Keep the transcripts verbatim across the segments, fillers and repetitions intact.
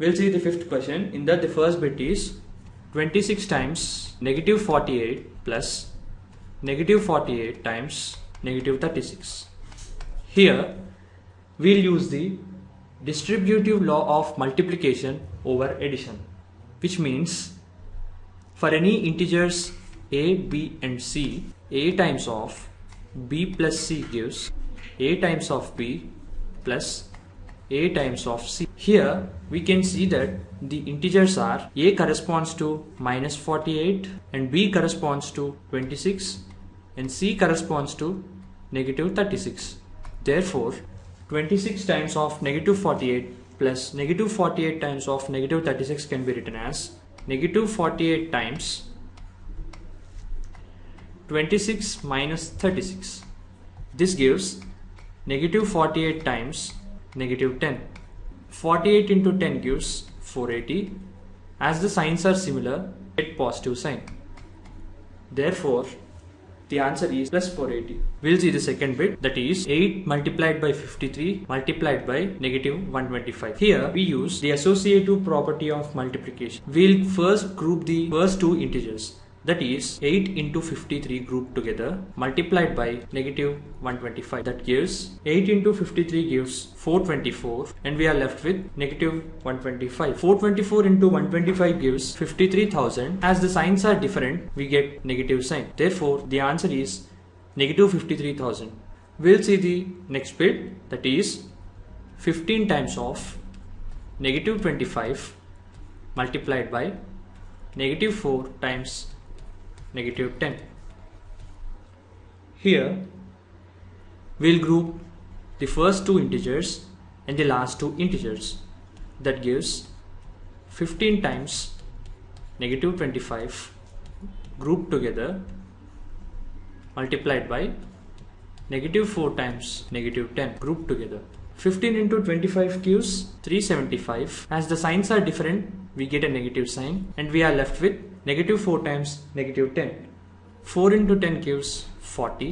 We'll see the fifth question. In that, the first bit is twenty-six times negative forty-eight plus negative forty-eight times negative thirty-six. Here we'll use the distributive law of multiplication over addition, which means for any integers a, b and c, a times of b plus c gives a times of b plus a times of c. Here we can see that the integers are a corresponds to minus forty-eight and b corresponds to twenty-six and c corresponds to negative thirty-six. Therefore, twenty-six times of negative forty-eight plus negative forty-eight times of negative thirty-six can be written as negative forty-eight times twenty-six minus thirty-six. This gives negative forty-eight times negative ten. forty-eight into ten gives four hundred eighty. As the signs are similar, get positive sign. Therefore, the answer is plus four hundred eighty. We'll see the second bit, that is eight multiplied by fifty-three multiplied by negative one hundred twenty-five. Here we use the associative property of multiplication. We'll first group the first two integers, that is eight into fifty-three grouped together multiplied by negative one hundred twenty-five. That gives eight into fifty-three gives four hundred twenty-four and we are left with negative one hundred twenty-five. four hundred twenty-four into one hundred twenty-five gives fifty-three thousand. As the signs are different, we get negative sign. Therefore, the answer is negative fifty-three thousand. We'll see the next bit, that is fifteen times of negative twenty-five multiplied by negative four times negative ten. Here we'll group the first two integers and the last two integers. That gives fifteen times negative twenty-five grouped together multiplied by negative four times negative ten grouped together. fifteen into twenty-five gives three hundred seventy-five. As the signs are different, we get a negative sign and we are left with negative four times negative ten. four into ten gives forty.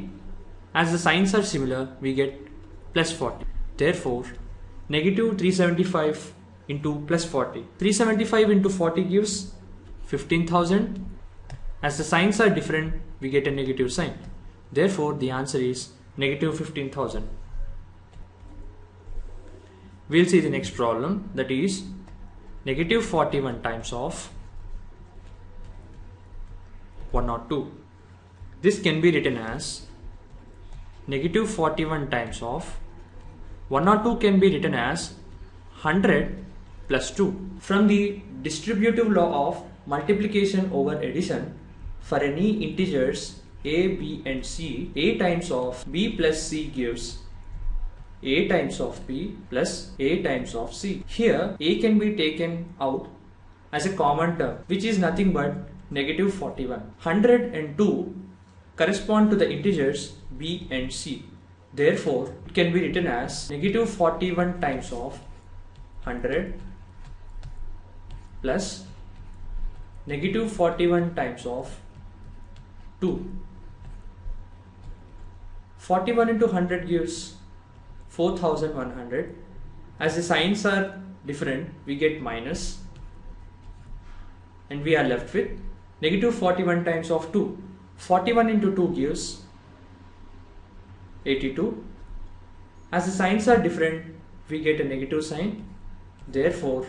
As the signs are similar, we get plus forty. Therefore, negative three hundred seventy-five into plus forty. three hundred seventy-five into forty gives fifteen thousand. As the signs are different, we get a negative sign. Therefore, the answer is negative fifteen thousand. We'll see the next problem, that is negative forty-one times of one hundred two. This can be written as negative forty-one times of one hundred two can be written as one hundred plus two. From the distributive law of multiplication over addition, for any integers a, b and c, a times of b plus c gives a times of b plus a times of c. Here a can be taken out as a common term, which is nothing but negative forty-one. one hundred and two correspond to the integers b and c. Therefore, it can be written as negative forty-one times of one hundred plus negative forty-one times of two. forty-one into one hundred gives four thousand one hundred. As the signs are different, we get minus and we are left with negative forty-one times of two. forty-one into two gives eighty-two. As the signs are different, we get a negative sign. Therefore,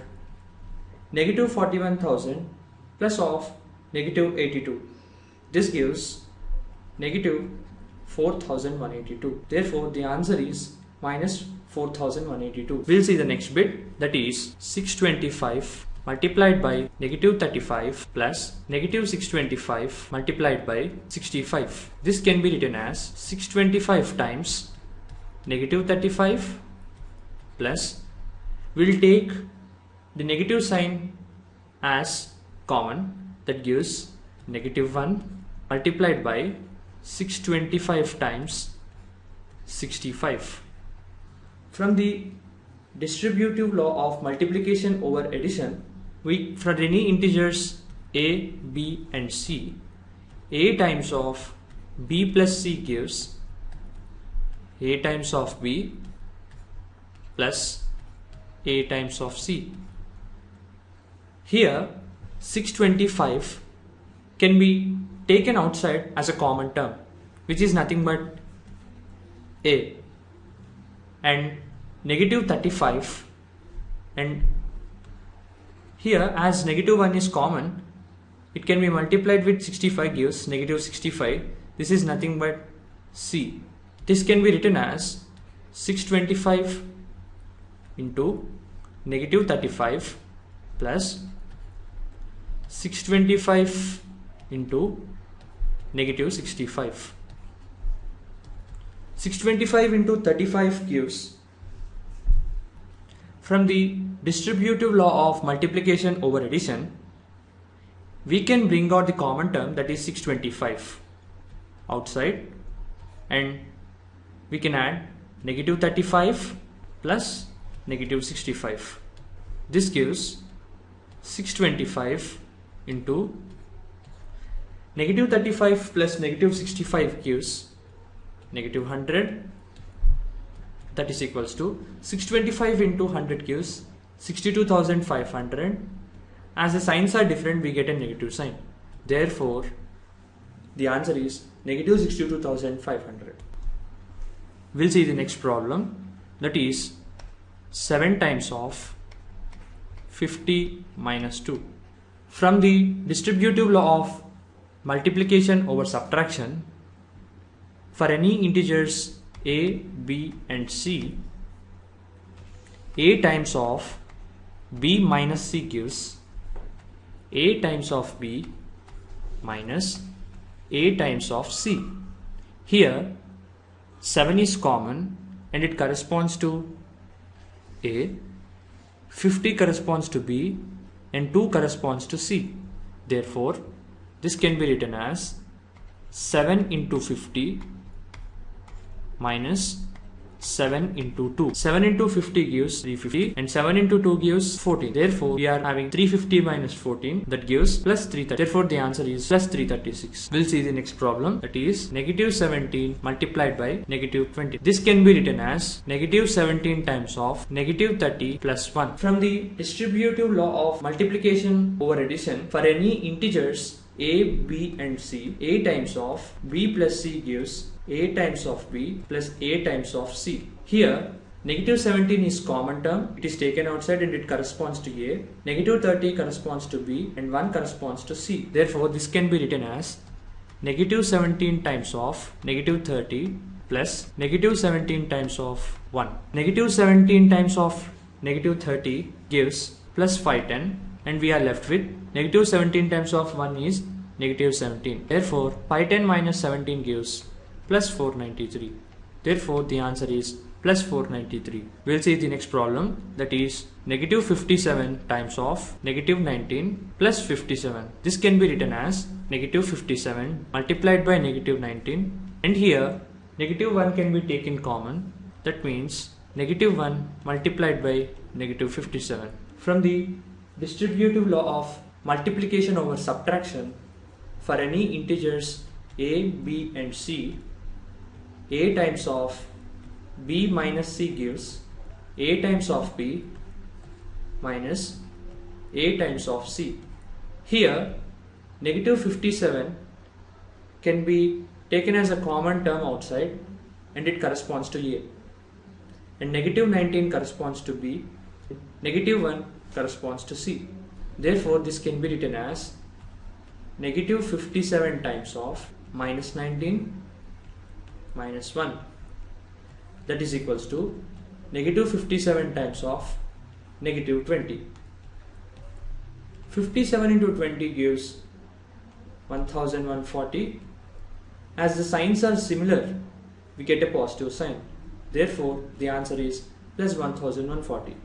negative forty-one thousand plus of negative eighty-two. This gives negative four thousand one hundred eighty-two. Therefore, the answer is minus four thousand one hundred eighty-two. We'll see the next bit, that is six hundred twenty-five multiplied by negative thirty-five plus negative six hundred twenty-five multiplied by sixty-five. This can be written as six hundred twenty-five times negative thirty-five plus, we'll take the negative sign as common, that gives negative one multiplied by six hundred twenty-five times sixty-five. From the distributive law of multiplication over addition, we for any integers a, b and c, a times of b plus c gives a times of b plus a times of c. Here six twenty-five can be taken outside as a common term, which is nothing but A, and negative thirty-five, and here as negative one is common, it can be multiplied with sixty-five gives negative sixty-five. This is nothing but C. This can be written as six twenty-five into negative thirty-five plus six twenty-five into negative sixty-five. six twenty-five into thirty-five gives, from the distributive law of multiplication over addition, we can bring out the common term, that is six twenty-five, outside, and we can add negative thirty-five plus negative sixty-five. This gives six twenty-five into negative thirty-five plus negative sixty-five gives negative one hundred. That is equals to six twenty-five into one hundred gives sixty-two thousand five hundred. As the signs are different, we get a negative sign. Therefore, the answer is negative sixty-two thousand five hundred. We'll see the next problem, that is seven times of fifty minus two. From the distributive law of multiplication over subtraction, for any integers a, b and c, a times of b minus c gives a times of b minus a times of c. Here seven is common and it corresponds to A, fifty corresponds to B and two corresponds to C. Therefore, this can be written as seven into fifty minus seven into two. seven into fifty gives three hundred fifty and seven into two gives fourteen. Therefore, we are having three hundred fifty minus fourteen, that gives plus three hundred thirty. Therefore, the answer is plus three hundred thirty-six. We'll see the next problem, that is negative seventeen multiplied by negative twenty. This can be written as negative seventeen times of negative thirty plus one. From the distributive law of multiplication over addition, for any integers a, b and c, a times of b plus c gives a times of b plus a times of c. Here negative seventeen is common term, it is taken outside and it corresponds to a, negative thirty corresponds to b and one corresponds to c. Therefore, this can be written as negative seventeen times of negative thirty plus negative seventeen times of one. Negative seventeen times of negative thirty gives plus five hundred ten, and we are left with negative seventeen times of one is negative seventeen. Therefore, five hundred ten minus seventeen gives plus four hundred ninety-three. Therefore, the answer is plus four hundred ninety-three. We'll see the next problem, that is negative fifty-seven times of negative nineteen plus fifty-seven. This can be written as negative fifty-seven multiplied by negative nineteen, and here negative one can be taken common. That means negative one multiplied by negative fifty-seven. From the distributive law of multiplication over subtraction, for any integers a, b and c, a times of b minus c gives a times of b minus a times of c. Here negative fifty-seven can be taken as a common term outside and it corresponds to a, and negative nineteen corresponds to b, negative one corresponds to c. Therefore, this can be written as negative fifty-seven times of minus nineteen minus one, that is equals to negative fifty-seven times of negative twenty. fifty-seven into twenty gives one thousand one hundred forty. As the signs are similar, we get a positive sign. Therefore, the answer is plus one thousand one hundred forty.